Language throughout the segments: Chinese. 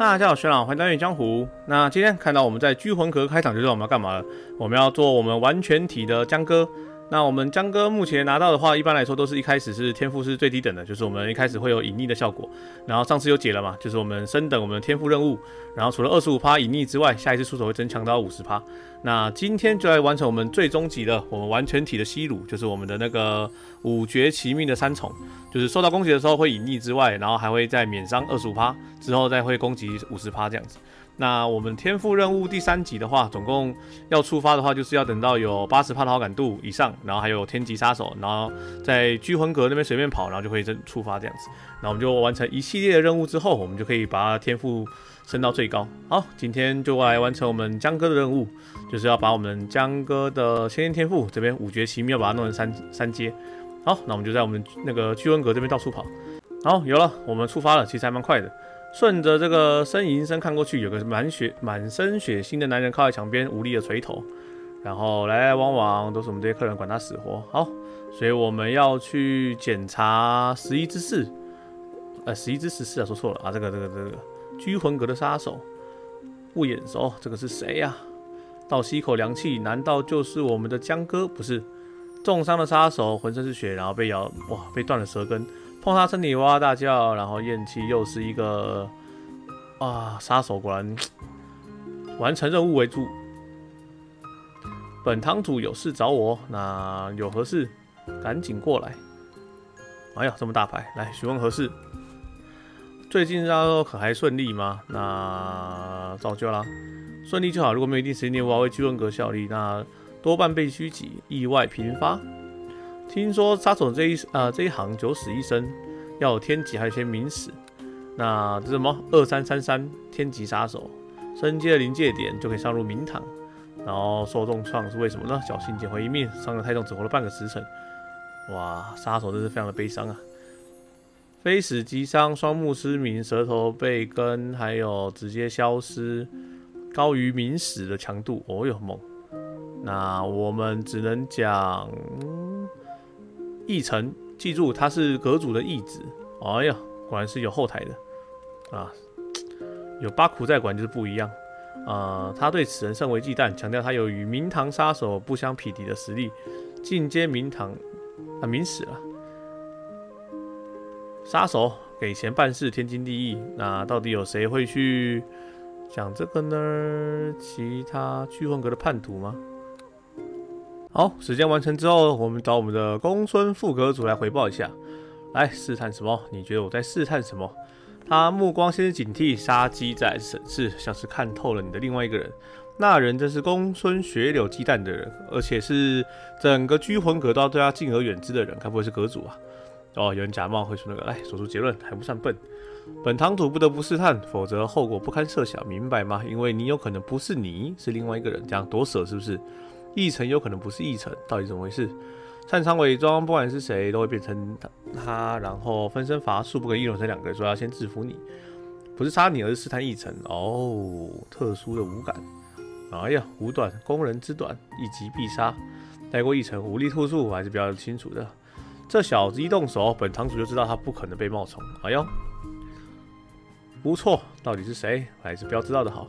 大家好，我是轩朗，欢迎来到《月江湖》。那今天看到我们在居魂阁开场就知道我们要干嘛了，我们要做我们完全体的江哥。那我们江哥目前拿到的话，一般来说都是一开始是天赋是最低等的，就是我们一开始会有隐匿的效果。然后上次有解了嘛，就是我们升等我们的天赋任务，然后除了 25% 隐匿之外，下一次出手会增强到 50%。那今天就来完成我们最终级的我们完全体的吸乳，就是我们的那个五绝齐命的三重。就是受到攻击的时候会隐匿之外，然后还会再免伤 25%， 之后再会攻击 50% 这样子。那我们天赋任务第三级的话，总共要触发的话，就是要等到有 80% 的好感度以上，然后还有天级杀手，然后在居魂阁那边随便跑，然后就可以触发这样子。那我们就完成一系列的任务之后，我们就可以把天赋升到最高。好，今天就来完成我们江哥的任务，就是要把我们江哥的先天天赋这边五绝奇妙把它弄成三阶。好，那我们就在我们那个居魂阁这边到处跑。好，有了，我们触发了，其实还蛮快的。顺着这个呻吟声看过去，有个满身血腥的男人靠在墙边，无力的垂头。然后来来往往都是我们这些客人，管他死活。好，所以我们要去检查11之4，11之14啊，说错了啊，这个居魂阁的杀手不眼熟，这个是谁呀？倒吸一口凉气，难道就是我们的江哥？不是。重伤的杀手浑身是血，然后被咬，哇，被断了舌根，碰他身体哇哇大叫，然后咽气，又是一个啊，杀手果然完成任务为主。本堂主有事找我，那有何事？赶紧过来！哎呀，这么大牌，来询问何事？最近大家可还顺利吗？那早就啦，顺利就好。如果没有一定时间内无法为居魂阁效力，那多半被狙击，意外频发。听说杀手这一行9死1生，要有天级，还有些名史。那这什么2333天级杀手，升阶的临界点就可以上入明堂。然后受重创是为什么呢？侥幸捡回一命，伤得太重，只活了半个时辰。哇，杀手真是非常的悲伤啊！非死即伤，双目失明，舌头被根，还有直接消失，高于明史的强度。哦哟，猛！那我们只能讲义臣，记住他是阁主的义子。哎呀，果然是有后台的啊！有八苦在管就是不一样啊！他对此人甚为忌惮，强调他有与明堂杀手不相匹敌的实力，进阶明堂啊明史啊。杀手给钱办事，天经地义。那到底有谁会去讲这个呢？其他居魂阁的叛徒吗？好，时间完成之后，我们找我们的公孙副阁主来回报一下。来试探什么？你觉得我在试探什么？他目光先是警惕，杀机再审视，像是看透了你的另外一个人。那人真是公孙血柳忌惮的人，而且是整个居魂阁都要对他敬而远之的人，该不会是阁主啊？哦，有人假冒会说那个。来，说出结论，还不算笨。本堂主不得不试探，否则后果不堪设想，明白吗？因为你有可能不是你，是另外一个人，这样多舍是不是？义臣有可能不是义臣，到底怎么回事？擅长伪装，不管是谁都会变成他，然后分身乏术，不可以容忍两个人，说要先制服你，不是杀你，而是试探义臣。哦，特殊的五感，哎呀，五短，攻人之短，一击必杀。带过义臣，武力突出，我还是比较清楚的。这小子一动手，本堂主就知道他不可能被冒充。哎呦，不错，到底是谁，还是不要知道的好。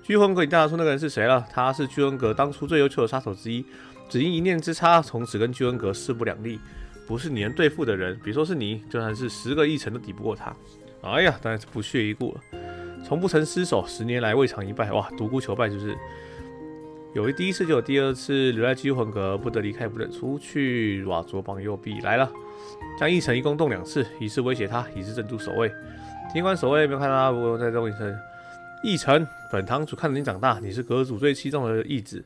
居魂阁，你大家说那个人是谁了？他是居魂阁当初最优秀的杀手之一，只因一念之差，从此跟居魂阁势不两立。不是你能对付的人，别说是你，就算是10个义臣都抵不过他。哎呀，当然是不屑一顾了。从不曾失手，10年来未尝一败。哇，独孤求败是不是？有第一次就有第二次，留在居魂阁不得离开，不得出去。哇，左膀右臂来了，将义臣一共动2次，一次威胁他，一次镇住守卫。尽管守卫没有看到他，不过在动一声。义臣，本堂主看着你长大，你是阁主最器重的义子，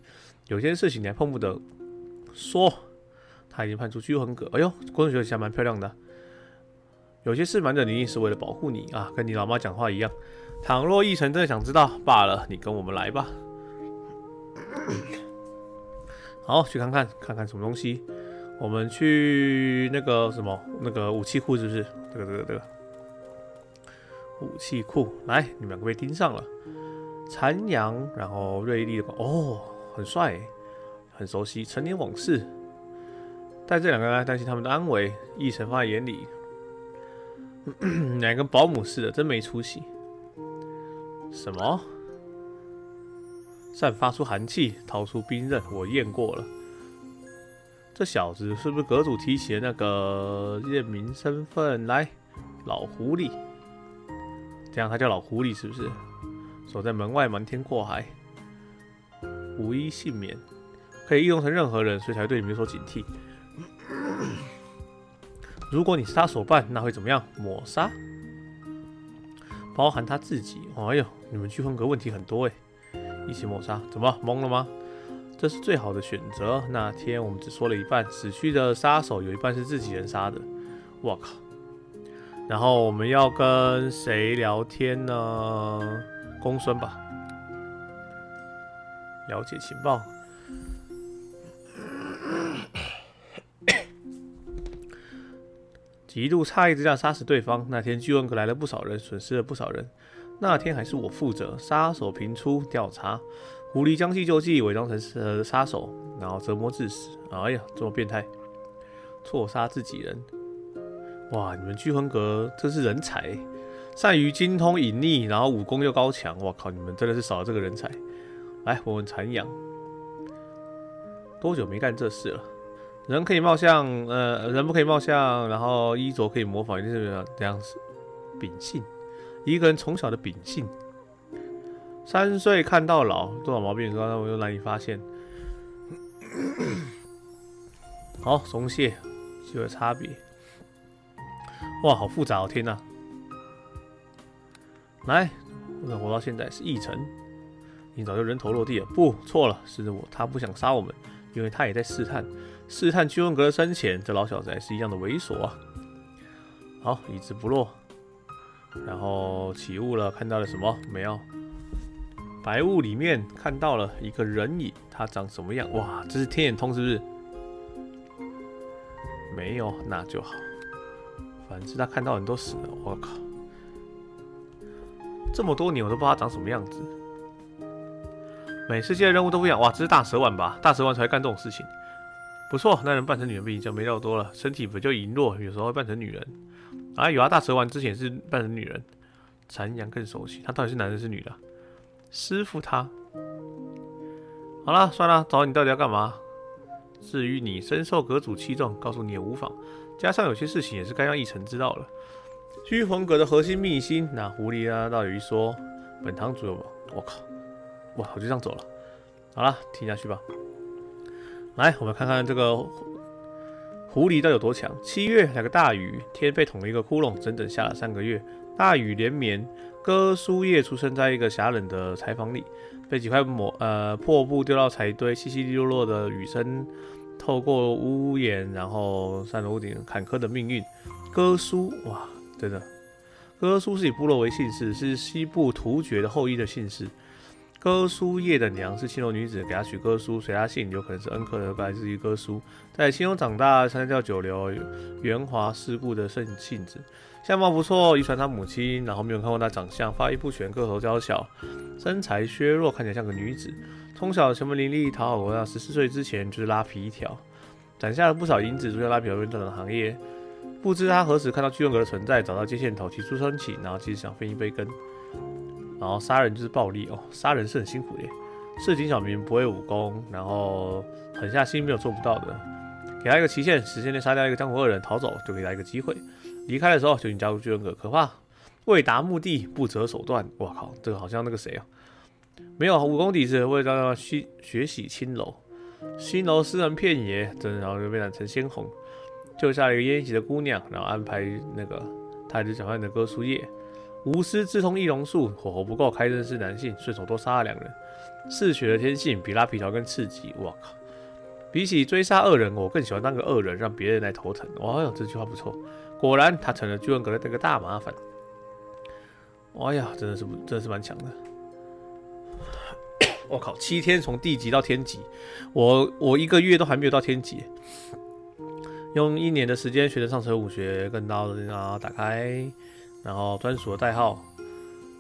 有些事情你还碰不得。说，他已经判出居魂阁。哎呦，公主学习还蛮漂亮的。有些事瞒着你是为了保护你啊，跟你老妈讲话一样。倘若义臣真的想知道，罢了，你跟我们来吧。好，去看看什么东西。我们去那个什么那个武器库是不是？这个。武器库，来，你们两个被盯上了。残阳，然后锐利的哦，很帅，很熟悉，陈年往事。但这两个人来担心他们的安危，义臣放在眼里，两个跟保姆似的，真没出息。什么？散发出寒气，掏出兵刃，我验过了。这小子是不是阁主提起的那个验明身份？来，老狐狸。这样他叫老狐狸是不是？守在门外瞒天过海，无一幸免。可以异动成任何人，所以才会对你们有所警惕。如果你是他手办，那会怎么样？抹杀，包含他自己。哎呦，你们聚魂阁问题很多哎，一起抹杀，怎么懵了吗？这是最好的选择。那天我们只说了一半，死去的杀手有一半是自己人杀的。我靠！然后我们要跟谁聊天呢？公孙吧，了解情报。 极度诧异之下杀死对方。那天聚魂阁来了不少人，损失了不少人。那天还是我负责杀手频出调查，狐狸将计就计，伪装成杀手，然后折磨致死。哎呀，这么变态，错杀自己人！哇，你们聚魂阁真是人才，善于精通隐匿，然后武功又高强。我靠，你们真的是少了这个人才。来，闻闻残阳，多久没干这事了？ 人可以貌相，人不可以貌相，然后衣着可以模仿，一定是这样子。秉性，一个人从小的秉性，3岁看到老，多少毛病刚刚我又难以发现。好，松懈，就有差别。哇，好复杂哦！天哪，来，我能活到现在是议程，你早就人头落地了。不错了，是我，他不想杀我们，因为他也在试探。 试探聚魂阁的深浅，这老小子还是一样的猥琐啊！好，一直不落，然后起雾了，看到了什么没有？白雾里面看到了一个人影，他长什么样？哇，这是天眼通是不是？没有，那就好。反正他看到人都死了，我靠！这么多年我都不知道他长什么样子。每次接的任务都不一样，哇，这是大蛇丸吧？大蛇丸才会干这种事情。 不错，那人扮成女人比你就没料多了。身体本就羸弱，有时候会扮成女人。啊，有啊，大蛇丸之前是扮成女人。残阳更熟悉，他到底是男人是女的？师傅他。好啦，算了，找你到底要干嘛？至于你深受阁主器重，告诉你也无妨。加上有些事情也是该让一成知道了。虚魂阁的核心秘辛，那狐狸啊，到底说本堂主有吗？我靠，哇，我就这样走了。好啦，听下去吧。 来，我们看看这个狐狸到底有多强。7月来个大雨，天被捅了一个窟窿，整整下了3个月，大雨连绵。哥苏叶出生在一个狭冷的柴房里，被几块破布丢到柴堆，稀稀落落的雨声透过屋檐，然后散落屋顶，坎坷的命运。哥苏，哇，真的，哥苏是以部落为姓氏，是西部突厥的后裔的姓氏。 哥苏叶的娘是青楼女子，给她取哥苏，随她姓，有可能是恩科的来自于哥苏。在青楼长大，参加九流，圆滑世故的性子，相貌不错，遗传她母亲。然后没有看过她长相，发育不全，个头娇小，身材削弱，看起来像个女子。从小前门伶俐，讨好姑娘。14岁之前就是拉皮条，攒下了不少银子，做拉皮条运动的行业。不知她何时看到聚魂阁的存在，找到接线头，提出申请，然后其实想分一杯羹。 然后杀人就是暴力哦，杀人是很辛苦的。市井小民不会武功，然后狠下心没有做不到的。给他一个期限，10天内杀掉一个江湖恶人，逃走就给他一个机会。离开的时候就请加入聚魂阁，可怕！为达目的不择手段。哇靠，这个好像那个谁啊？没有武功底子，为了学习青楼，青楼诗人片野，真然后就被染成鲜红，救下了一个烟席的姑娘，然后安排那个他就想换的哥苏叶。 无师自通易容术，火候不够，开刃是男性，顺手多杀了2人。嗜血的天性比拉皮条更刺激，我靠！比起追杀恶人，我更喜欢当个恶人，让别人来头疼。哎呀，这句话不错，果然他成了聚魂阁的那个大麻烦。哎呀，真的是蛮强的。我靠，7天从地级到天级，我1个月都还没有到天级，用1年的时间学着上层武学，更高的然后打开。 然后专属的代号，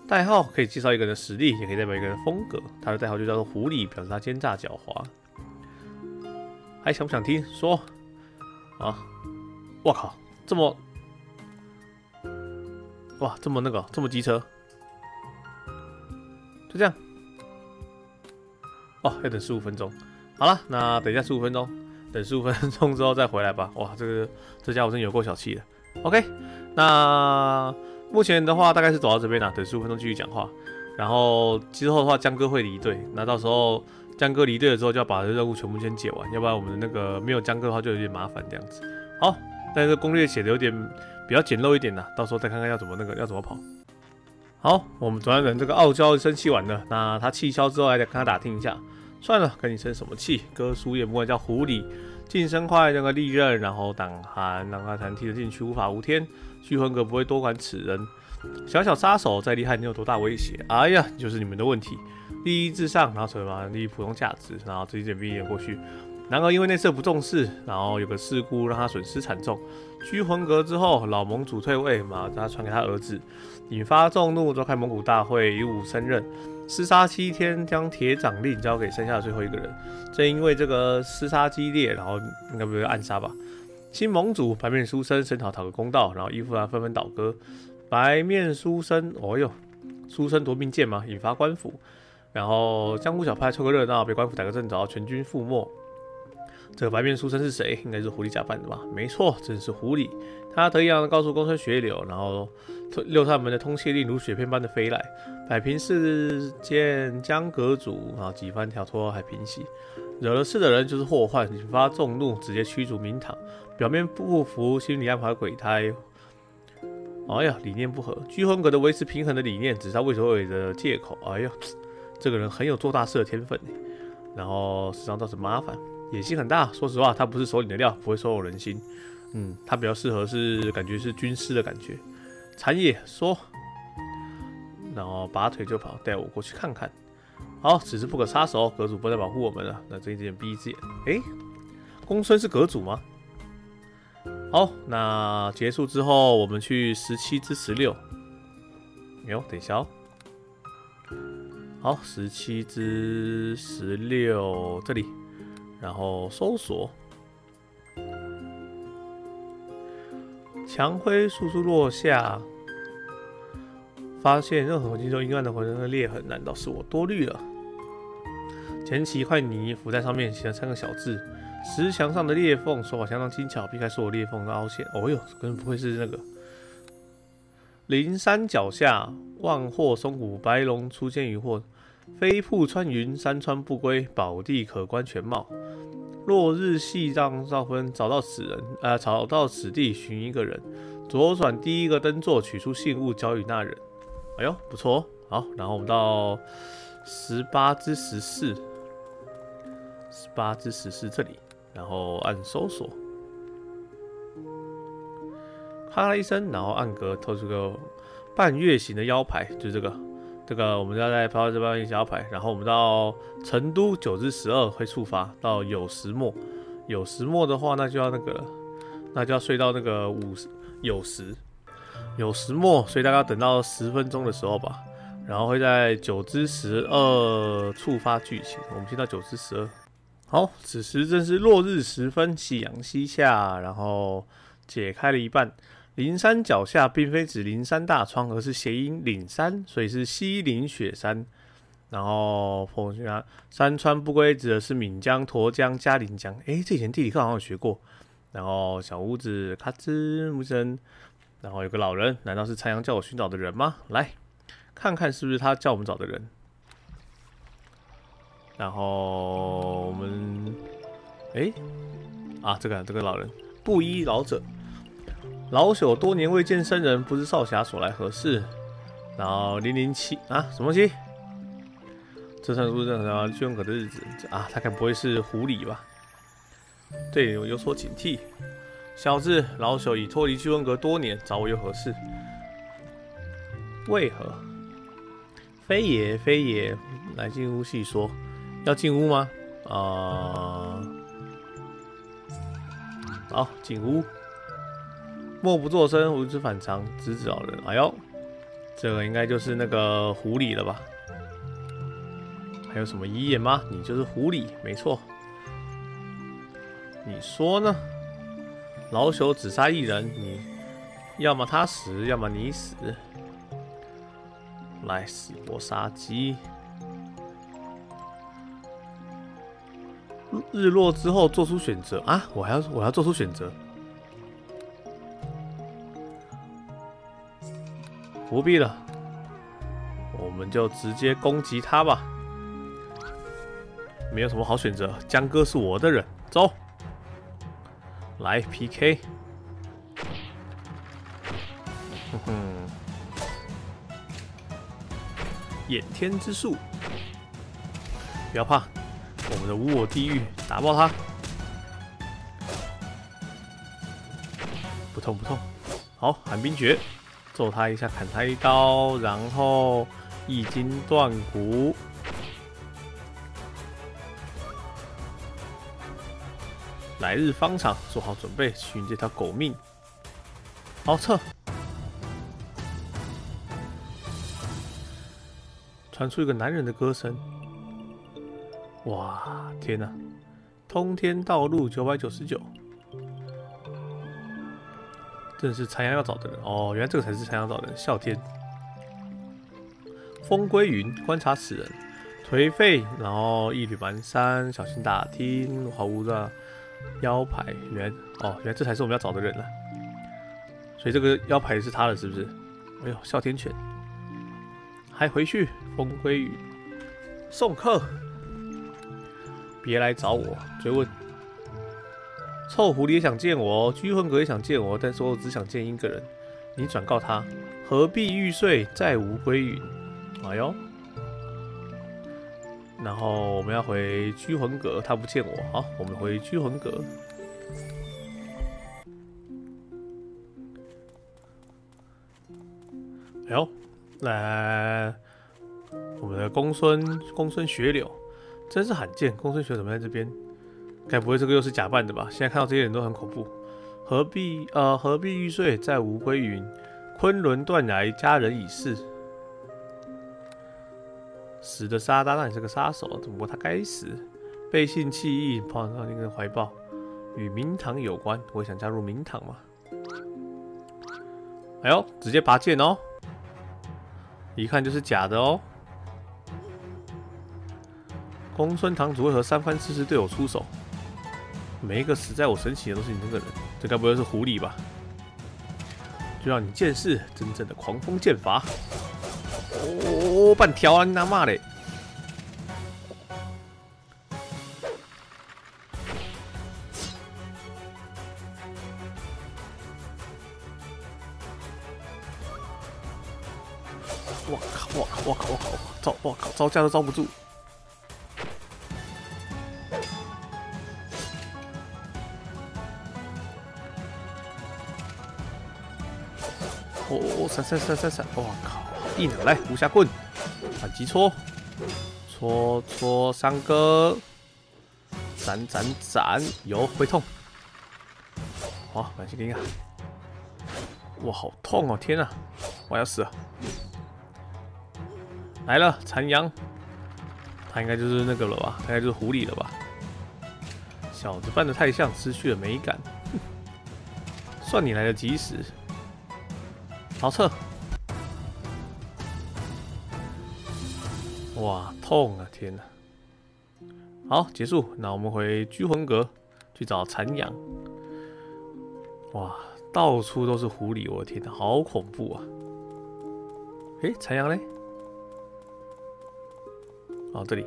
代号可以介绍一个人的实力，也可以代表一个人的风格。他的代号就叫做狐狸，表示他奸诈狡猾。还想不想听？说啊！我靠，这么哇，这么那个，这么机车。就这样。哦，要等15分钟。好了，那等一下15分钟，等15分钟之后再回来吧。哇，这家伙真有够小气的。OK， 那目前的话大概是走到这边啦，等15分钟继续讲话。然后之后的话，江哥会离队，那到时候。 江哥离队了之后，就要把这任务全部先解完，要不然我们的那个没有江哥的话就有点麻烦这样子。好，但是攻略写的有点比较简陋一点啦，到时候再看看要怎么跑。好，我们转眼这个傲娇生气完了，那他气消之后，还得跟他打听一下。算了，跟你生什么气？哥叔也不管叫狐狸，晋升快那个利刃，然后挡寒，让他弹踢的进去，无法无天。虚魂阁不会多管此人。小小杀手再厉害，你有多大威胁？哎呀，就是你们的问题。 利益至上，然后什么利益普通价值，然后直接毕业过去。然而因为那次不重视，然后有个事故让他损失惨重。居魂阁之后，老盟主退位嘛，他传给他儿子，引发众怒，召开蒙古大会，以武升任。厮杀7天，将铁掌令交给剩下的最后一个人。正因为这个厮杀激烈，然后应该不是暗杀吧？新盟主白面书生声讨个公道，然后伊芙兰纷纷倒戈。白面书生，哦哟，书生夺命剑嘛，引发官府。 然后江湖小派凑个热闹，被官府逮个正着，全军覆没。这个白面书生是谁？应该是狐狸假扮的吧？没错，正是狐狸。他得意洋洋告诉公孙雪柳，然后六扇门的通缉令如雪片般的飞来。摆平事件，江阁主啊几番挑唆还平息，惹了事的人就是祸患，引发众怒，直接驱逐明堂。表面不服，心里安排鬼胎。 哎呀，理念不合，居魂阁的维持平衡的理念，只是他畏首畏尾的借口。哎呀。 这个人很有做大事的天分，然后时常造成麻烦，野心很大。说实话，他不是手里的料，不会收拢人心。嗯，他比较适合是感觉是军师的感觉。残野说，然后拔腿就跑，带我过去看看。好，此事不可插手，阁主不再保护我们了。那睁一只眼闭一只眼。哎，公孙是阁主吗？好，那结束之后，我们去17之16。哟，等一下哦。 好，17之16这里，然后搜索。蔷薇簌簌落下，发现任何痕迹都阴暗的浑身的裂痕，难道是我多虑了？捡起一块泥浮在上面，写了3个小字。石墙上的裂缝手法相当精巧，避开所有裂缝的凹陷。哦哟，根本不会是那个。 灵山脚下，万壑松谷，白龙出现于壑，飞瀑穿云，山川不归，宝地可观全貌。落日夕照照昏，找到此地寻一个人，左转第一个灯座，取出信物交与那人。哎呦，不错哦。好，然后我们到18之14，18之14这里，然后按搜索。 哈啦一声，然后暗格透出个半月形的腰牌，就是这个我们要在抛这半月形腰牌，然后我们到成都9之12会触发到有石墨的话，那就要那个了，那就要睡到那个有石墨，所以大概要等到10分钟的时候吧，然后会在9之12触发剧情，我们先到9之12。好，此时正是落日时分，夕阳西下，然后解开了一半。 灵山脚下并非指灵山大川，而是谐音岭山，所以是西岭雪山。然后破山山川不归指的是岷江、沱江、嘉陵江。哎，这以前地理课好像有学过。然后小屋子咔吱木声，然后有个老人，难道是残阳叫我寻找的人吗？来看看是不是他叫我们找的人。然后我们哎啊，这个老人布衣老者。 老朽多年未见生人，不知少侠所来何事。然后007啊，什么东西？这算是正常居魂阁的日子啊，他该不会是狐狸吧？对我有所警惕。小子，老朽已脱离居魂阁多年，找我又何事？为何？非也非也，来进屋细说。要进屋吗？好，进屋。 默不作声，无知反常，直指老人。哎呦，这个应该就是那个狐狸了吧？还有什么遗言吗？你就是狐狸，没错。你说呢？老朽只杀一人，你要么他死，要么你死。来，死搏杀机。日落之后做出选择啊！我要做出选择。不必了，我们就直接攻击他吧。没有什么好选择，江哥是我的人，走，来 PK。哼哼，掩天之术，不要怕。 我们的无我地狱，打爆他！不痛不痛，好，寒冰诀，揍他一下，砍他一刀，然后一筋断骨。来日方长，做好准备，取你这条狗命。好撤！传出一个男人的歌声。 哇，天哪！通天道路999，正是残阳要找的人哦。原来这个才是残阳找的人。啸天，风归云，观察此人，颓废，然后一缕蹒跚，小心打听，毫无的腰牌。原来这才是我们要找的人了。所以这个腰牌是他的，是不是？哎呦，啸天犬，还回去。风归云，送客。 别来找我追问，臭狐狸也想见我，拘魂阁也想见我，但是我只想见一个人。你转告他，何必欲睡，再无归云。哎呦，然后我们要回拘魂阁，他不见我，好，我们回拘魂阁。哎呦，来，我们的公孙雪柳。 真是罕见，公孙雪怎么在这边？该不会这个又是假扮的吧？现在看到这些人都很恐怖。何必欲睡，再无归云。昆仑断崖，佳人已逝。死的沙搭档也是个杀手，只不过他该死。背信弃义，跑到那个怀抱，与明堂有关。我也想加入明堂嘛。哎呦，直接拔剑哦！一看就是假的哦。 公孙堂主为何三番四次对我出手？每一个死在我身前的都是你这个人，这该不会是狐狸吧？就让你见识真正的狂风剑法！哦，半条啊，你那骂嘞！我靠！招架都招不住。 闪！我靠，硬的来无暇棍，反击戳三哥，斩，有会痛，好，反击给你啊！哇，好痛哦！天啊，我要死了！来了，残阳，他应该就是那个了吧？他应该就是狐狸了吧？小子扮的太像，失去了美感，算你来得及时。 好撤！哇，痛啊！天哪！好，结束。那我们回拘魂阁去找残阳。哇，到处都是狐狸！我的天哪，好恐怖啊！诶，残阳嘞？哦，这里。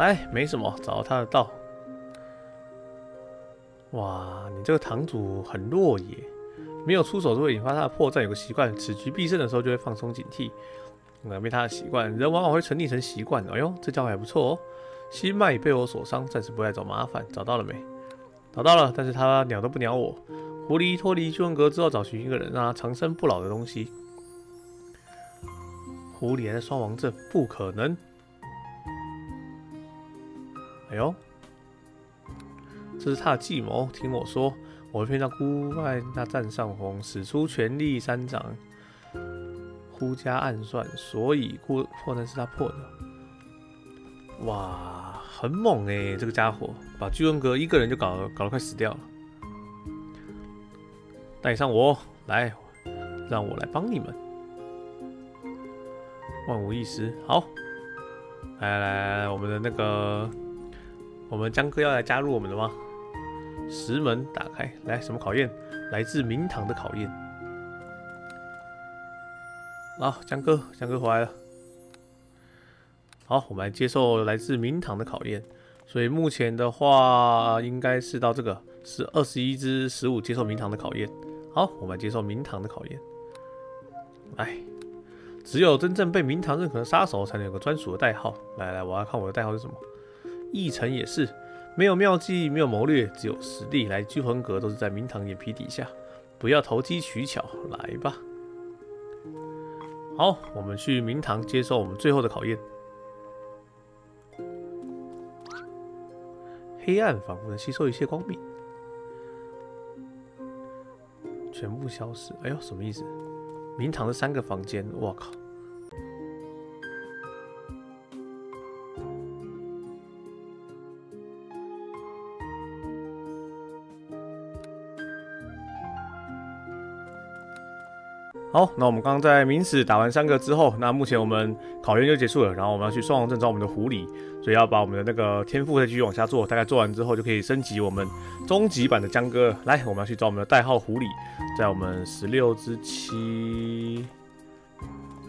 来，没什么，找到他的道。哇，你这个堂主很弱也。 没有出手就会引发他的破绽，有个习惯，此局必胜的时候就会放松警惕，没他的习惯，人往往会沉溺成习惯。哎呦，这招还不错哦。心脉已被我所伤，暂时不来找麻烦。找到了没？找到了，但是他鸟都不鸟我。狐狸脱离拘魂阁之后，找寻一个人让他长生不老的东西。狐狸还在双王阵，不可能。哎呦，这是他的计谋，听我说。 我会骗到孤外那占上风，使出全力三掌，呼加暗算，所以破绽是他破的。哇，很猛哎，这个家伙把拘魂阁一个人就搞得快死掉了。带上我来，让我来帮你们。万无一失，好，来，我们的那个我们江哥要来加入我们了吗？石门打开，来什么考验？来自明堂的考验。好，江哥回来了。好，我们来接受来自明堂的考验。所以目前的话，应该是到这个是21至15接受明堂的考验。好，我们来接受明堂的考验。来。 只有真正被明堂认可的杀手才能有个专属的代号。来，我要看我的代号是什么。议程也是，没有妙计，没有谋略，只有实力。来，聚魂阁都是在明堂眼皮底下，不要投机取巧。来吧。好，我们去明堂接受我们最后的考验。黑暗仿佛能吸收一切光明，全部消失。哎呦，什么意思？ 明堂的3个房间，我靠！好，那我们刚刚在明史打完3个之后，那目前我们考验就结束了，然后我们要去双王镇找我们的狐狸，所以要把我们的那个天赋再继续往下做，大概做完之后就可以升级我们终极版的江哥。来，我们要去找我们的代号狐狸，在我们16之7、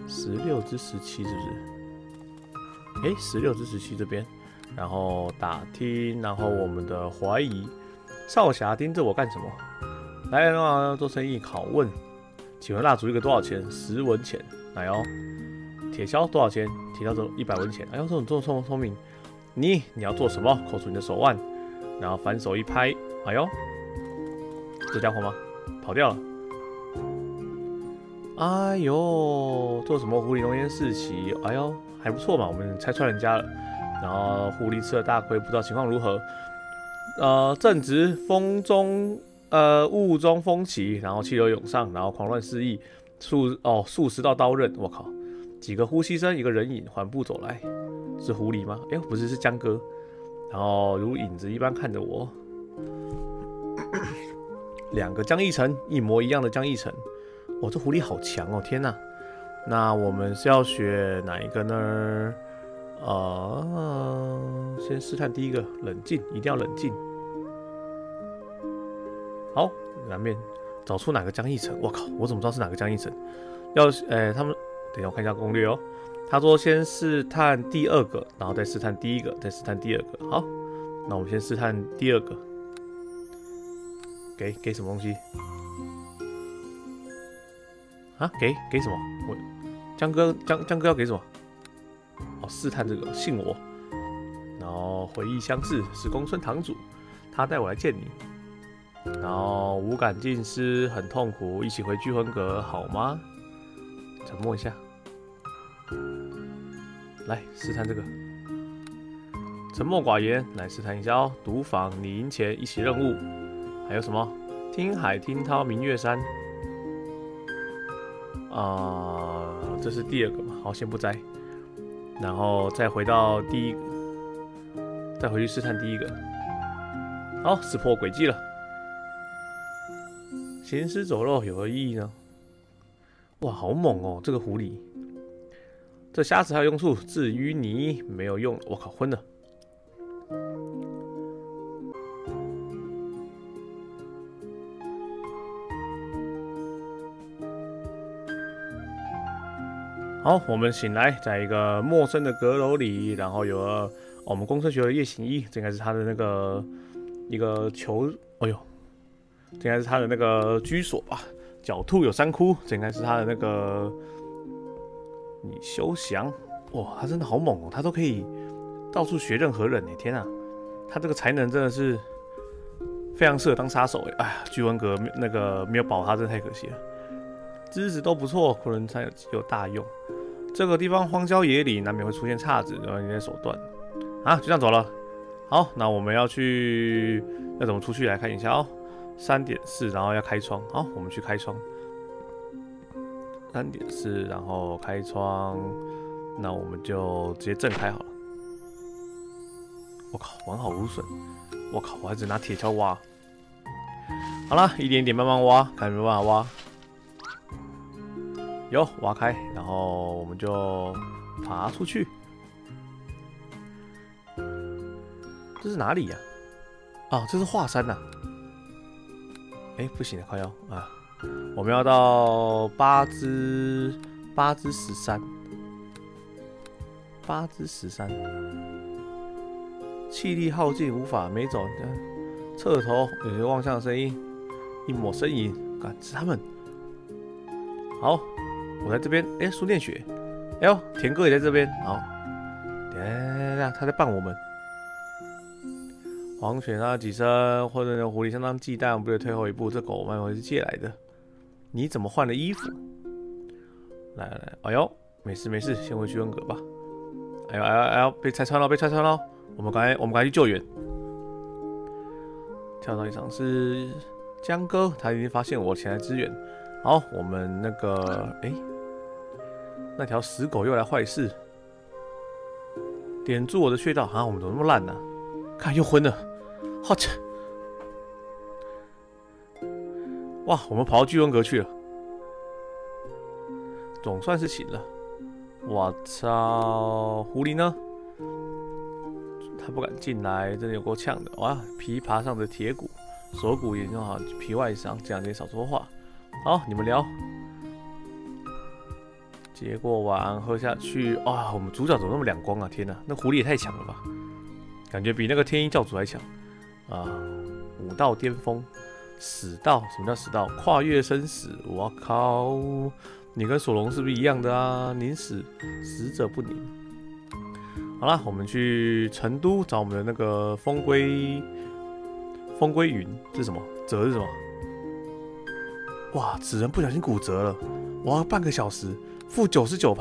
16之17是不是？哎，16之17这边，然后打听，然后我们的怀疑，少侠盯着我干什么？来人啊，做生意拷问。 请问蜡烛一个多少钱？10文钱。来哦，铁锹多少钱？铁锹只有100文钱。哎呦，这么聪明！你要做什么？扣住你的手腕，然后反手一拍。哎呦，这家伙吗？跑掉了。哎呦，做什么？狐狸浓烟四起。哎呦，还不错嘛，我们拆穿人家了。然后狐狸吃了大亏，不知道情况如何。正值风中。 雾中风起，然后气流涌上，然后狂乱肆意，数十道刀刃，我靠！几个呼吸声，一个人影缓步走来，是狐狸吗？哎，不是，是江哥。然后如影子一般看着我。2个江一城，一模一样的江一城。哇，这狐狸好强哦！天哪！那我们是要学哪一个呢？先试探第一个，冷静，一定要冷静。 好，南面找出哪个江一城？我靠，我怎么知道是哪个江一城？他们等一下我看一下攻略哦。他说先试探第2个，然后再试探第1个，再试探第2个。好，那我们先试探第2个。给什么东西？啊？给什么？我江哥要给什么？哦，试探这个信我，然后回忆相似，史公孙堂主，他带我来见你。 然后无感尽失，很痛苦，一起回聚魂阁好吗？沉默一下，来试探这个。沉默寡言，来试探一下哦。赌坊你赢钱，一起任务。还有什么？听海听涛明月山。这是第2个嘛？好，先不摘。然后再回到第1个，再回去试探第1个。好，识破诡计了。 行尸走肉有何意义呢？哇，好猛哦！这个狐狸，这虾子还有用处。至于你没有用，我靠，昏了。好，我们醒来，在一个陌生的阁楼里，然后有了、我们公车学的夜行衣，这应该是他的那个一个球。哎呦！ 这应该是他的那个居所吧。狡兔有三窟，这应该是他的那个。你休想！哇，他真的好猛哦，他都可以到处学任何人哎！天啊，他这个才能真的是非常适合当杀手哎！哎呀，巨文阁那个没有保他，真的太可惜了。知识都不错，可能才有大用。这个地方荒郊野岭，难免会出现岔子，然后你的手段啊，就这样走了。好，那我们要怎么出去来看一下哦。 3.4，然后要开窗。好，我们去开窗。3.4，然后开窗。那我们就直接震开好了。我靠，完好无损。我靠，我还只拿铁锹挖。好啦，一点一点慢慢挖，看有没有办法挖。有，挖开，然后我们就爬出去。这是哪里呀、啊？哦，这是华山呐、啊。哎，不行了，快要啊！我们要到8之13，8之13，气力耗尽，无法没走。侧头有些望向的声音，一抹身影，感知他们。好，我在这边。哎，苏念雪，哎呦，田哥也在这边。好。 他在帮我们。黄犬啊，几声，或者狐狸相当忌惮，不得退后一步。这狗我们会是借来的。你怎么换了衣服？来来来，哎呦，没事没事，先回去温格吧。哎呦哎呦哎呦，被拆穿了，被拆穿了！我们赶快去救援。跳蚤一场是江哥，他已经发现我前来支援。好，我们那个那条死狗又来坏事。 点住我的穴道啊！我们怎么那么烂呢、啊？看又昏了，好惨！哇，我们跑到巨温阁去了，总算是醒了。我操，狐狸呢？他不敢进来，真的有够呛的。哇，皮爬上的铁骨，锁骨也弄好，皮外伤，这样你也少说话。好，你们聊。结果晚安喝下去啊！我们主角怎么那么两光啊？天哪，那狐狸也太强了吧！感觉比那个天一教主还强啊！武道巅峰，死道？什么叫死道？跨越生死！我靠！你跟索隆是不是一样的啊？宁死，死者不宁。好啦，我们去成都找我们的那个风归云，这是什么？折是什么？哇！此人不小心骨折了，我要半个小时。 负99%，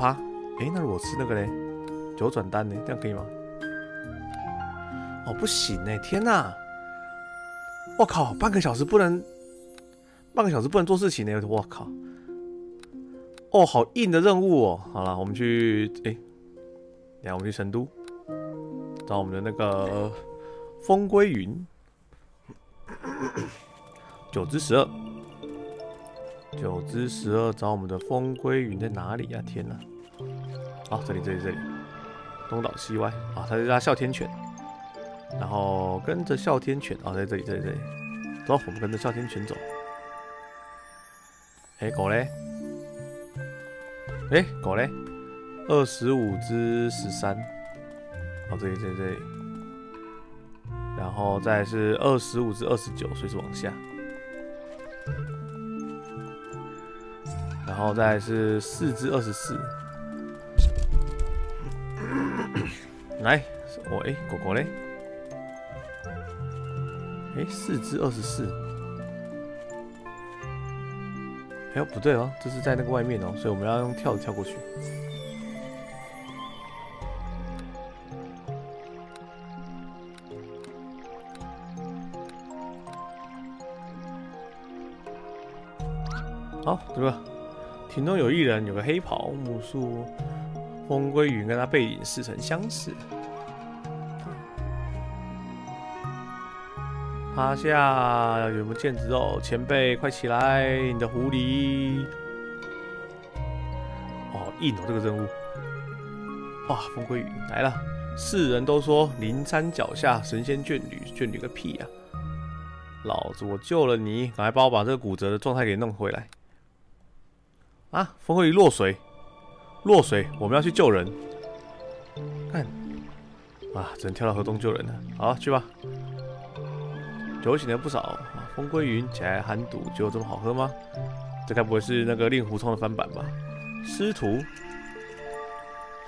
哎，那如果吃那个嘞，九转丹呢，这样可以吗？哦，不行哎，天哪！我靠，半个小时不能做事情呢，我靠！哦，好硬的任务哦。好了，我们去，哎，然后我们去成都，找我们的那个风归云，9之12。 9之12，找我们的风归云在哪里呀、啊？天哪！好，这里，东倒西歪啊！他在拉哮天犬，然后跟着哮天犬啊，在这里，走，我们跟着哮天犬走。哎，狗嘞？哎，狗嘞？25之13，好，这里，然后再是25之29，随时往下。 然后再是4之24，来，我狗狗嘞，4之24，哎呦不对哦，这是在那个外面哦，所以我们要用跳着跳过去。好，这个。 庭中有一人，有个黑袍，目宿风归云，跟他背影似曾相识。趴下，有没有剑子哦？前辈，快起来！你的狐狸。哦，硬哦，这个任务。哇，风归云来了！世人都说灵山脚下神仙眷侣，眷侣个屁呀、啊！老子我救了你，赶快帮我把这个骨折的状态给弄回来。 啊！风归云落水，我们要去救人。看，啊，只能跳到河中救人了。好，去吧。酒醒了不少，啊、风归云起来寒赌，酒有这么好喝吗？这该不会是那个令狐冲的翻版吧？师徒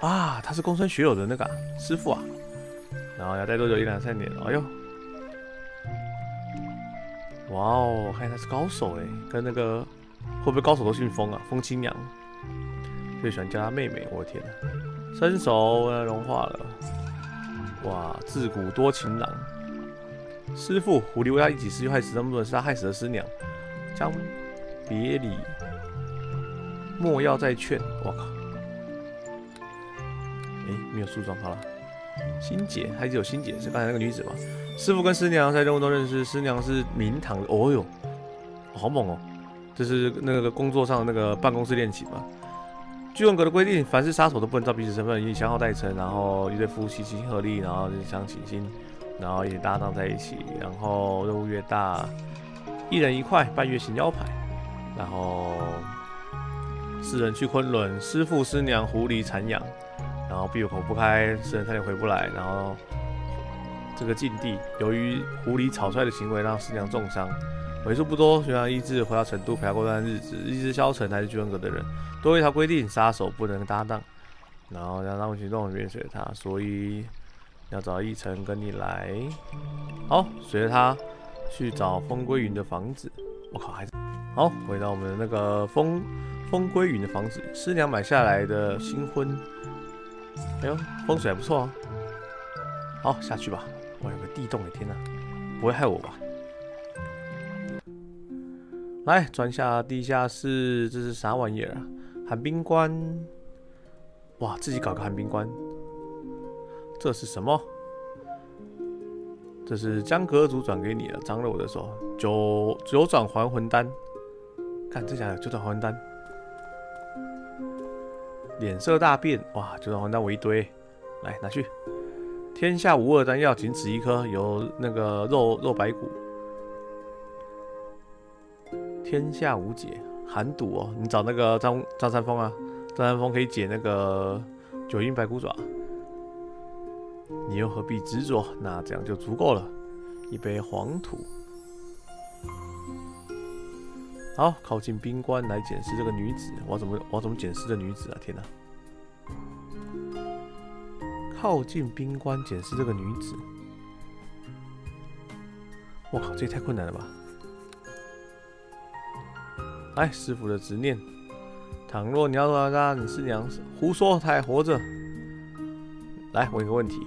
啊，他是公孙学友的那个、啊、师傅啊。然后要待多久？1、2、3年。哎呦，哇哦，看他是高手嘞，跟那个。 会不会高手都姓风啊？风清扬，最喜欢叫她妹妹。我的天哪，伸手融化了。哇，自古多情郎。师父，狐狸为他一己私欲害死，那么多人是他害死的师娘。将别离，莫要再劝。我靠！哎，没有梳妆好了。心姐，还是有心姐是刚才那个女子嘛？师父跟师娘在任务中认识，师娘是明堂的。哦哟，好猛哦！ 这是那个工作上的那个办公室恋情嘛？巨文阁的规定，凡是杀手都不能照彼此身份以相好代称，然后一对夫妻情合力，然后就相请心，然后也搭档在一起，然后任务越大，一人一块半月形腰牌，然后4人去昆仑，师父、师娘、狐狸、残阳，然后闭口不开，4人差点回不来，然后这个禁地由于狐狸草率的行为让师娘重伤。 为数不多，学长一志回到成都陪他过段日子。一志消沉，还是居文阁的人。多一条规定，杀手不能搭档。然后让他们行动很远随着他，所以要找一晨跟你来。好，随着他去找风归云的房子。我靠，还是好回到我们的那个风归云的房子，师娘买下来的新婚。哎呦，风水还不错啊。好，下去吧。哇，有个地洞哎，天哪，不会害我吧？ 来，转下地下室，这是啥玩意儿啊？寒冰棺，哇，自己搞个寒冰棺，这是什么？这是江阁主转给你的，脏了我的手。九转还魂丹，看这假的9转还魂丹，脸色大变，哇，9转还魂丹我一堆，来拿去。天下无二丹药，仅此一颗，有那个肉白骨。 天下无解，寒毒哦！你找那个张三丰啊，张三丰可以解那个九阴白骨爪。你又何必执着？那这样就足够了。一杯黄土。好，靠近冰棺来检视这个女子。我怎么检视这女子啊？天哪！靠近冰棺检视这个女子。我靠，这也太困难了吧！ 哎，师傅的执念。倘若你要让他，你是娘胡说，他还活着。来，问一个问题，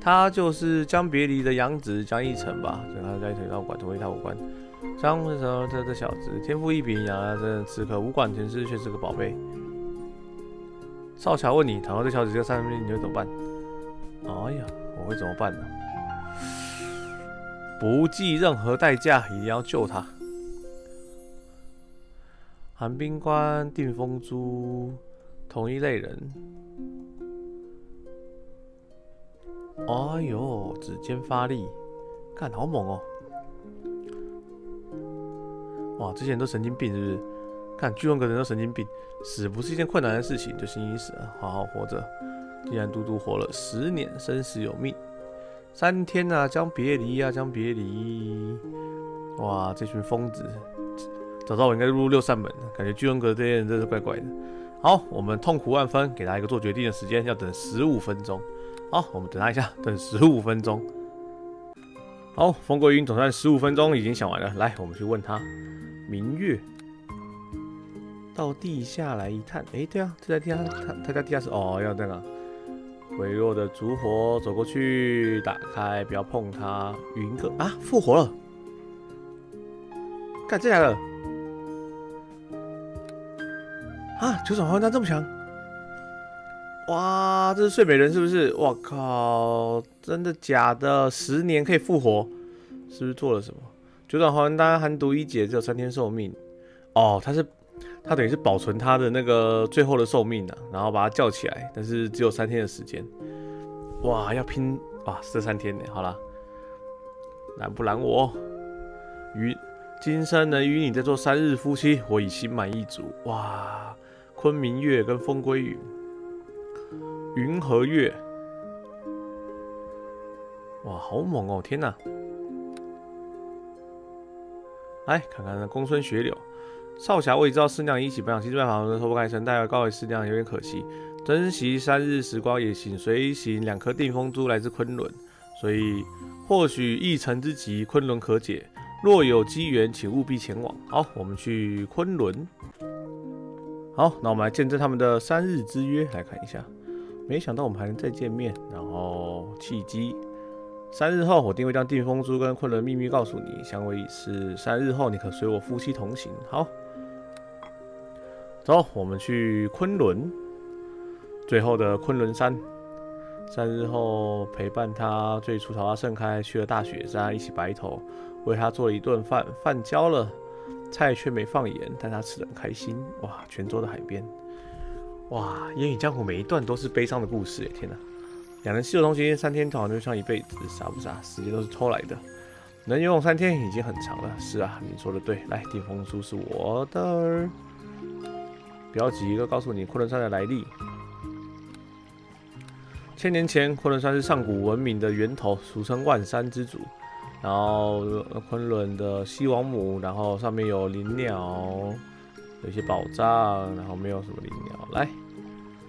他就是《江别离》的杨子江一成吧？所以他江一成让我管，同意他无关。江为什么这小子天赋异禀，啊，真的吃颗武馆全师却是个宝贝。少侠问你，倘若这小子就三命，你会怎么办？哎呀，我会怎么办呢？不计任何代价，一定要救他。 寒冰棺、定风珠，同一类人。哎呦，指尖发力，看好猛哦！哇，这些人都神经病是不是？看巨文阁人都神经病，死不是一件困难的事情，就心已死了，好好活着。既然嘟嘟活了10年，生死有命，3天啊，将别离啊，将别离！哇，这群疯子！ 早知道我应该入6扇门，感觉巨文阁这些人真是怪怪的。好，我们痛苦万分，给他一个做决定的时间，要等15分钟。好，我们等他一下，等15分钟。好，风归云总算15分钟已经想完了。来，我们去问他。明月到地下来一探，哎，对啊，这在地下，他在地下室哦，要在哪？微弱的烛火走过去，打开，不要碰它。云阁啊，复活了！干，这来了。 啊，9转还魂丹这么强！哇，这是睡美人是不是？我靠，真的假的？10年可以复活，是不是做了什么？9转还魂丹寒毒一解，只有3天寿命。哦，他等于是保存他的那个最后的寿命啊，然后把他叫起来，但是只有3天的时间。哇，要拼哇，这3天呢？好啦，拦不拦我？与今生能与你再做3日夫妻，我已心满意足。哇！ 昆明月跟风归云，云和月，哇，好猛哦！天哪，来看看那公孙雪柳，少侠，我也知道师娘一起不想亲自拜访，我们脱不开身，待会告别师娘有点可惜。珍惜3日时光也行，随行2颗定风珠来自昆仑，所以或许一城之极，昆仑可解。若有机缘，请务必前往。好，我们去昆仑。 好，那我们来见证他们的3日之约，来看一下。没想到我们还能再见面，然后契机。3日后，我定会将定风珠跟昆仑秘密告诉你，相位已逝。3日后，你可随我夫妻同行。好，走，我们去昆仑，最后的昆仑山。3日后，陪伴他，最初桃花盛开，去了大雪山，一起白头，为他做了一顿饭，饭焦了。 菜却没放盐，但他吃得很开心。哇，泉州的海边，哇，《烟雨江湖》每一段都是悲伤的故事，天哪！两人吸收东西，3天通常就像一辈子，傻不傻？时间都是偷来的，能游泳3天已经很长了。是啊，你说的对。来，电风书是我的，不要急，都告诉你昆仑山的来历。1000年前，昆仑山是上古文明的源头，俗称万山之主。然后昆仑的西王母，然后上面有灵鸟，有一些宝藏，然后没有什么灵鸟。来。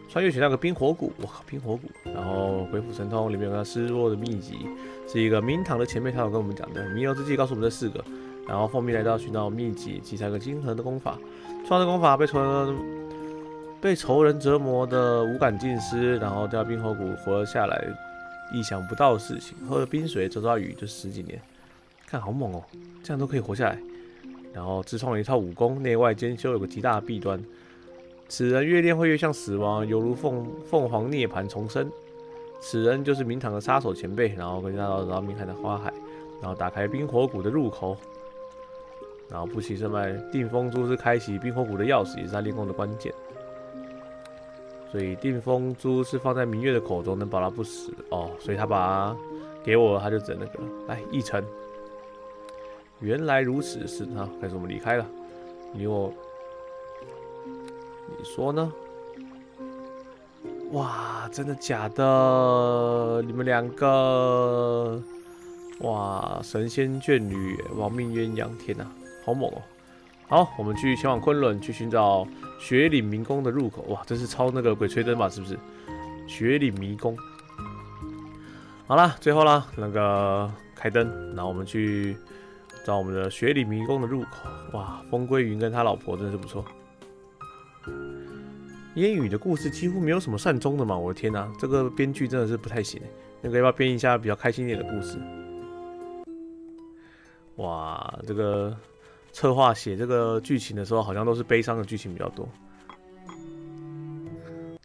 穿越去那个冰火谷，我靠，冰火谷，然后鬼斧神通里面有个失落的秘籍，是一个明堂的前辈他有跟我们讲的，弥留之际告诉我们这4个，然后奉命来到寻找秘籍，集3个金核的功法，创的功法被仇人折磨的无感尽失，然后掉冰火谷活了下来，意想不到的事情，喝了冰水，抓抓鱼，就10几年，看好猛哦，这样都可以活下来，然后自创了一套武功，内外兼修，有个极大的弊端。 此人越练会越像死亡，犹如凤凰涅槃重生。此人就是明堂的杀手前辈，然后跟他到明堂的花海，然后打开冰火谷的入口，然后不期胜败。定风珠是开启冰火谷的钥匙，也是他练功的关键。所以定风珠是放在明月的口中，能保他不死哦。所以他把给我，他就整那个来一成。原来如此，是啊，开始我们离开了，你我。 你说呢？哇，真的假的？你们2个，哇，神仙眷侣，亡命鸳鸯，天哪，好猛哦！好，我们去前往昆仑，去寻找雪岭迷宫的入口。哇，这是抄那个鬼吹灯吧？是不是？雪岭迷宫。好啦，最后啦，那个开灯，然后我们去找我们的雪岭迷宫的入口。哇，风归云跟他老婆真的是不错。 烟雨的故事几乎没有什么善终的嘛，我的天哪，这个编剧真的是不太行。那个要不要编一下比较开心一点的故事？哇，这个策划写这个剧情的时候，好像都是悲伤的剧情比较多。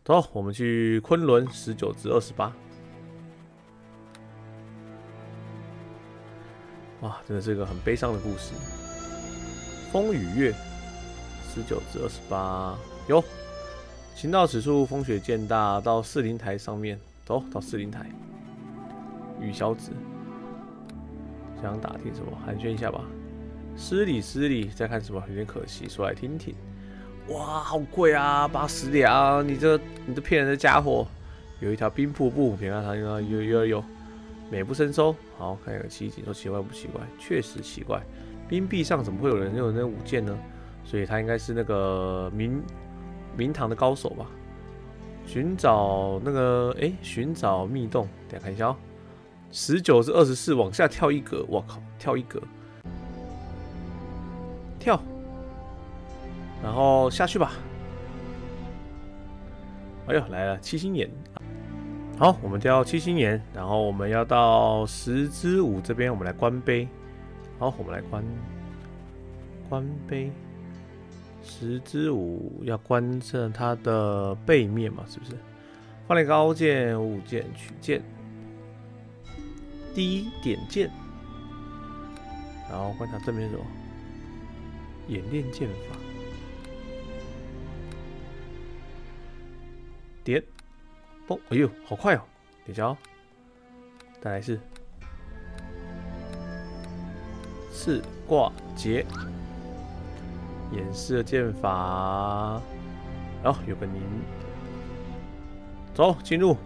走，我们去昆仑19至28。哇，真的是一个很悲伤的故事。风与月，19至28，有。 行到此处，风雪渐大。到40台上面，走到40台。雨小子想打听什么？寒暄一下吧。失礼失礼，在看什么？有点可惜，说来听听。哇，好贵啊，80两！你这骗人的家伙！有一条冰瀑布，别看它有，美不胜收。好看一个奇景，说奇怪不奇怪？确实奇怪，冰壁上怎么会有人有那5件呢？所以他应该是那个明堂的高手吧，寻找那个寻找密洞，等下看一下哦。19至24，往下跳1格，我靠，跳1格，跳，然后下去吧。哎呦，来了7星岩。好，我们跳7星岩，然后我们要到10之5这边，我们来关杯。好，我们来关杯。 10之5要关正它的背面嘛，是不是？放了一个凹键、5键、取键，点键，然后观察正面是什么？演练剑法，点，嘣，哎呦，好快哦！等一下哦，再来是四挂结。 演示的剑法，然后有个您，走，进入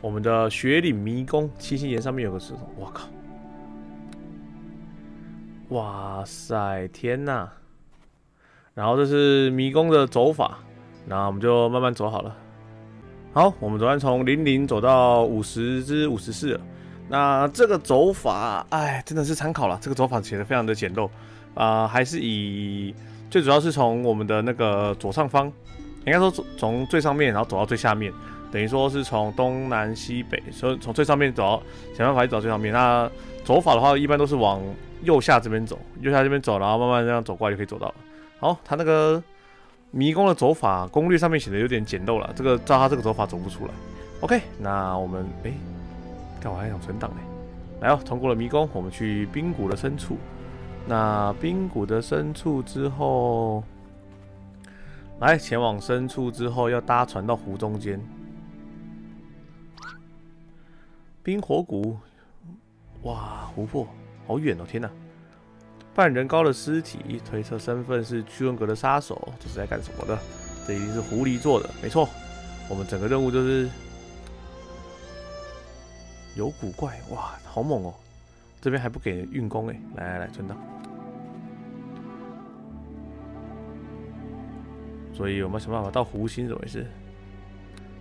我们的雪岭迷宫。7星岩上面有个石头，我靠！哇塞，天哪！然后这是迷宫的走法，然后我们就慢慢走好了。好，我们昨天从00走到50至54了。那这个走法，哎，真的是参考了。这个走法写的非常的简陋啊，还是以。 最主要是从我们的那个左上方，应该说从最上面，然后走到最下面，等于说是从东南西北，所以从最上面走到，想办法去找最上面。那走法的话，一般都是往右下这边走，然后慢慢这样走过来就可以走到了。好，它那个迷宫的走法攻略上面写的有点简陋了，这个照它这个走法走不出来。OK， 那我们看我还想存档嘞，来哦，通过了迷宫，我们去冰谷的深处。 那冰谷的深处之后，来前往深处之后要搭船到湖中间，冰火谷，哇，湖泊好远哦！天哪，半人高的尸体，推测身份是驱蚊阁的杀手，这是在干什么的？这一定是狐狸做的，没错。我们整个任务就是有古怪，哇，好猛哦！这边还不给运功哎，来来来，存档。 所以我们要想办法到湖心，怎么回事？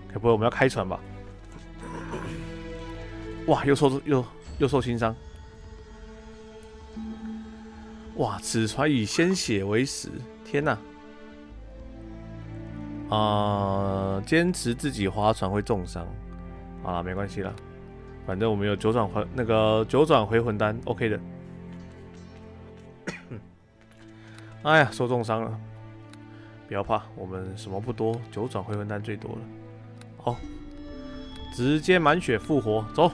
该不会我们要开船吧？哇，又受轻伤！哇，此船以鲜血为食，天哪！坚持自己划船会重伤。好了，没关系了，反正我们有九转回魂丹 ，OK 的。哎呀，受重伤了。 不要怕，我们什么不多，9转回魂丹最多了。好，直接满血复活，走。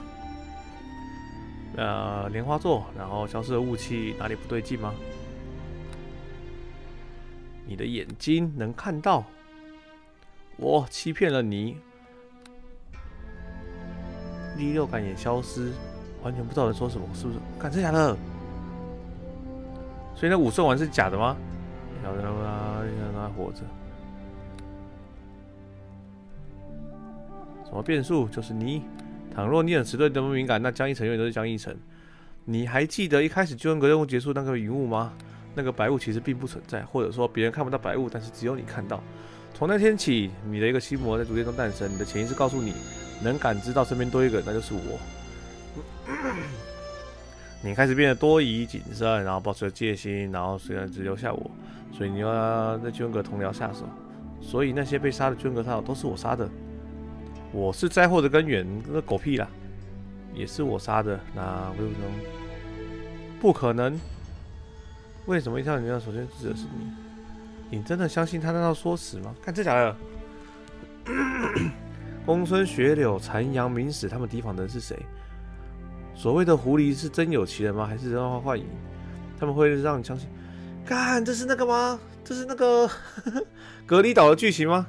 莲花座，然后消失的雾气，哪里不对劲吗？你的眼睛能看到，我欺骗了你。第六感也消失，完全不知道人说什么，是不是？干，真假的？所以那武圣丸是假的吗？ 然后他活着，什么变数就是你。倘若你很迟钝，那么敏感，那江一城永远都是江一城。你还记得一开始救恩阁任务结束那个云雾吗？那个白雾其实并不存在，或者说别人看不到白雾，但是只有你看到。从那天起，你的一个心魔在逐渐中诞生。你的潜意识告诉你，能感知到身边多一个，那就是我。你开始变得多疑、谨慎，然后保持了戒心，然后虽然只留下我，所以你要在军阁同僚下手。所以那些被杀的军阁杀手都是我杀的，我是灾祸的根源，那狗屁啦，也是我杀的。那为什么？不可能！为什么一条女人首先指的是你？你真的相信他那套说辞吗？看这假的！公孙雪柳、残阳明史，他们提防的人是谁？ 所谓的狐狸是真有其人吗？还是人话幻影？他们会让你相信？干，这是那个吗？这是那个隔离岛的剧情吗？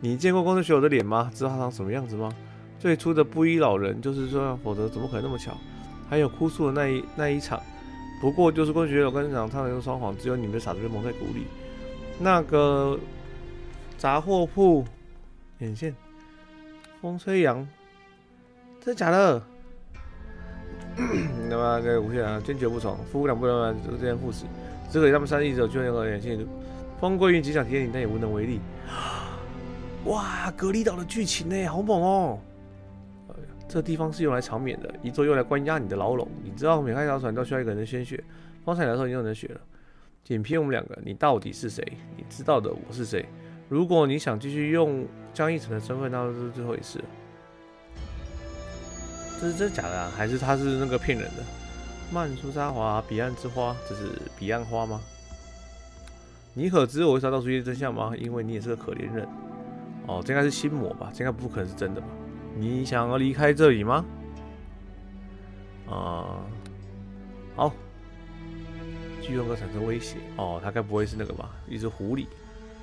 你见过公孙雪柳的脸吗？知道他长什么样子吗？最初的布衣老人就是说，否则怎么可能那么巧？还有哭诉的那一场，不过就是公孙雪柳跟长他人双簧，只有你们傻子被蒙在鼓里。那个杂货铺眼线，风吹杨，真的假的？ 那么给无限啊，坚决不从，夫妇两不能之间互死，只可惜他们三一者就那个眼线。方桂云极想提点你，但也无能为力。哇，隔离岛的剧情呢，好猛哦！这地方是用来长眠的，一座用来关押你的牢笼。你知道每开一条船都需要一个人的鲜血，方才来说你有人血了。仅凭我们两个，你到底是谁？你知道的我是谁？如果你想继续用江一城的身份，那就是最后一次了。 这是真假的啊？还是他是那个骗人的？曼苏沙华，彼岸之花，这是彼岸花吗？你可知我为啥到处揭真相吗？因为你也是个可怜人。哦，这应该是心魔吧？这应该不可能是真的吧？你想要离开这里吗？好。巨龙哥产生威胁。哦，他该不会是那个吧？一只狐狸。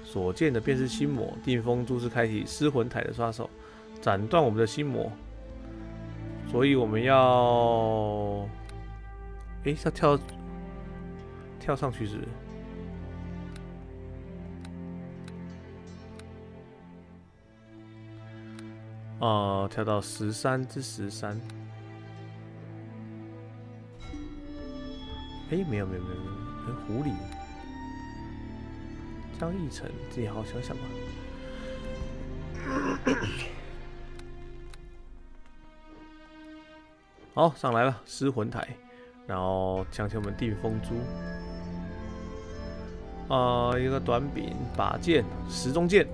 所见的便是心魔。定风珠是开启失魂台的杀手，斩断我们的心魔。 所以我们要，是要跳上去是不是？跳到13至13。没有，狐狸。江一城，自己好好想想吧。好，上来了失魂台，然后抢起我们定风珠，一个短柄把剑，时钟剑，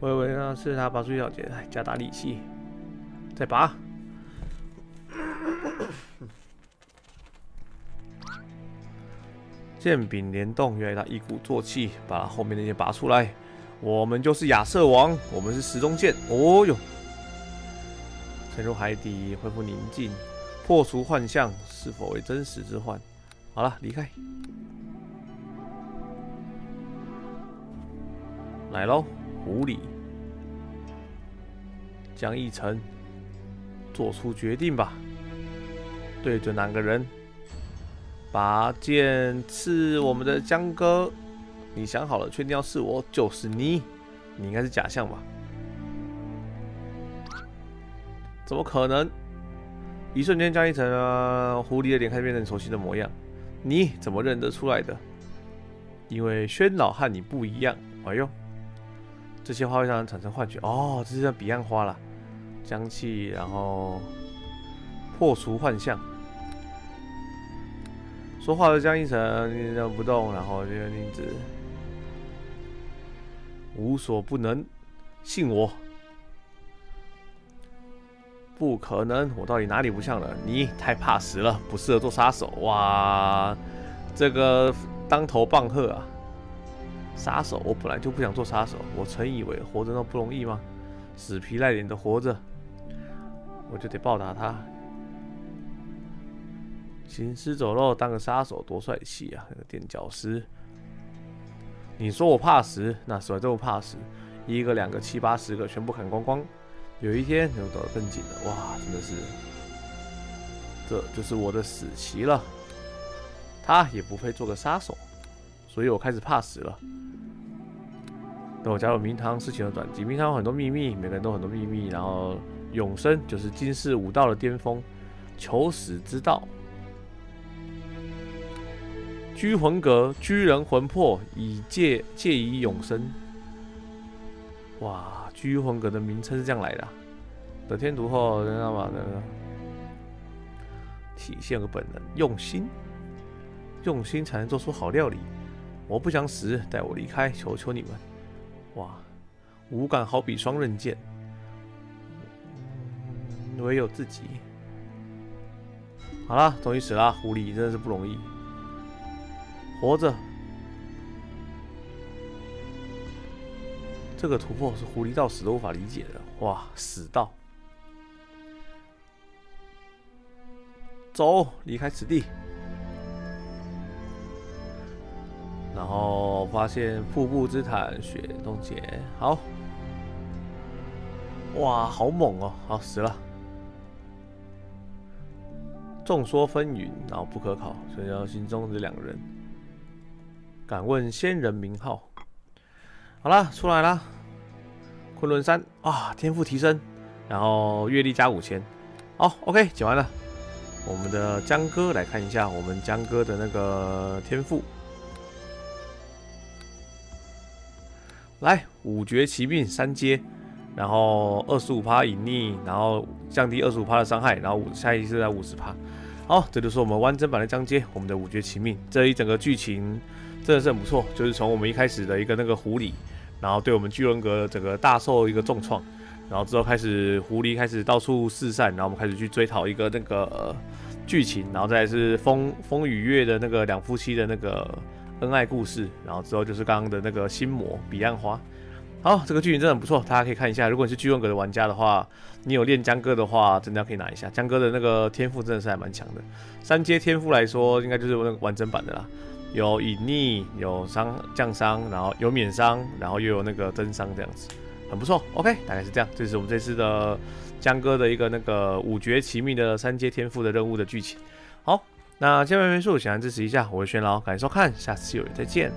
我以为呢是他拔出一小节，来加大力气，再拔，剑柄联动，原来他一鼓作气把后面那些拔出来。 我们就是亚瑟王，我们是时钟剑。哦哟，沉入海底，恢复宁静，破除幻象，是否为真实之幻？好了，离开。来喽，狐狸，江一成，做出决定吧。对准哪个人？拔剑刺我们的江哥，你想好了，确定要刺我，就是你。你应该是假象吧？怎么可能？一瞬间，江一成啊，狐狸的脸开始变成熟悉的模样。你怎么认得出来的？因为轩老和你不一样。哎呦，这些花会让人产生幻觉。哦，这是像彼岸花啦，香气，然后破除幻象。说话的江一成一动不动，然后就一直无所不能。信我，不可能！我到底哪里不像了？你太怕死了，不适合做杀手。哇，这个。 当头棒喝啊！杀手，我本来就不想做杀手。我曾以为活着那不容易吗？死皮赖脸的活着，我就得报答他。行尸走肉当个杀手多帅气啊！那个垫脚石。你说我怕死，那谁这么怕死？一个、两个、七八十个，全部砍光光。有一天能走得更紧了。哇，真的是，这就是我的死期了。 他也不配做个杀手，所以我开始怕死了。等我加入明堂，事情的转机。明堂有很多秘密，每个人都有很多秘密。然后永生就是金氏武道的巅峰，求死之道。拘魂阁，拘人魂魄，以借以永生。哇，拘魂阁的名称是这样来的、啊。得天独厚，知道吗？那个体现个本能，用心。 用心才能做出好料理。我不想死，带我离开，求求你们！哇，五感好比双刃剑，唯有自己。好啦，终于死啦！狐狸真的是不容易，活着。这个突破是狐狸到死都无法理解的。哇，死道！走，离开此地。 然后发现瀑布之潭雪冻结，好，哇，好猛哦！好死了，众说纷纭，然后不可考，所以要心中这两个人。敢问仙人名号？好啦，出来啦！昆仑山啊，天赋提升，然后阅历加 5000。好 ，OK， 解完了。我们的江哥来看一下我们江哥的那个天赋。 来五绝奇命3阶，然后25%隐匿，然后降低25%的伤害，然后下一次在50%。好，这就是我们完整版的江街，我们的五绝奇命这一整个剧情真的是很不错，就是从我们一开始的一个那个狐狸，然后对我们巨人阁整个大受一个重创，然后之后开始狐狸开始到处四散，然后我们开始去追讨一个那个、剧情，然后再来是风与月的那个两夫妻的那个。 恩爱故事，然后之后就是刚刚的那个心魔彼岸花。好，这个剧情真的很不错，大家可以看一下。如果你是巨魂阁的玩家的话，你有练江哥的话，真的可以拿一下。江哥的那个天赋真的是还蛮强的。3阶天赋来说，应该就是那个完整版的啦，有隐匿，有降伤，然后有免伤，然后又有那个增伤这样子，很不错。OK， 大概是这样。这是我们这次的江哥的一个那个五绝奇秘的3阶天赋的任务的剧情。好。 那今天的分数，想要支持一下，我是轩老，感谢收看，下次有缘再见。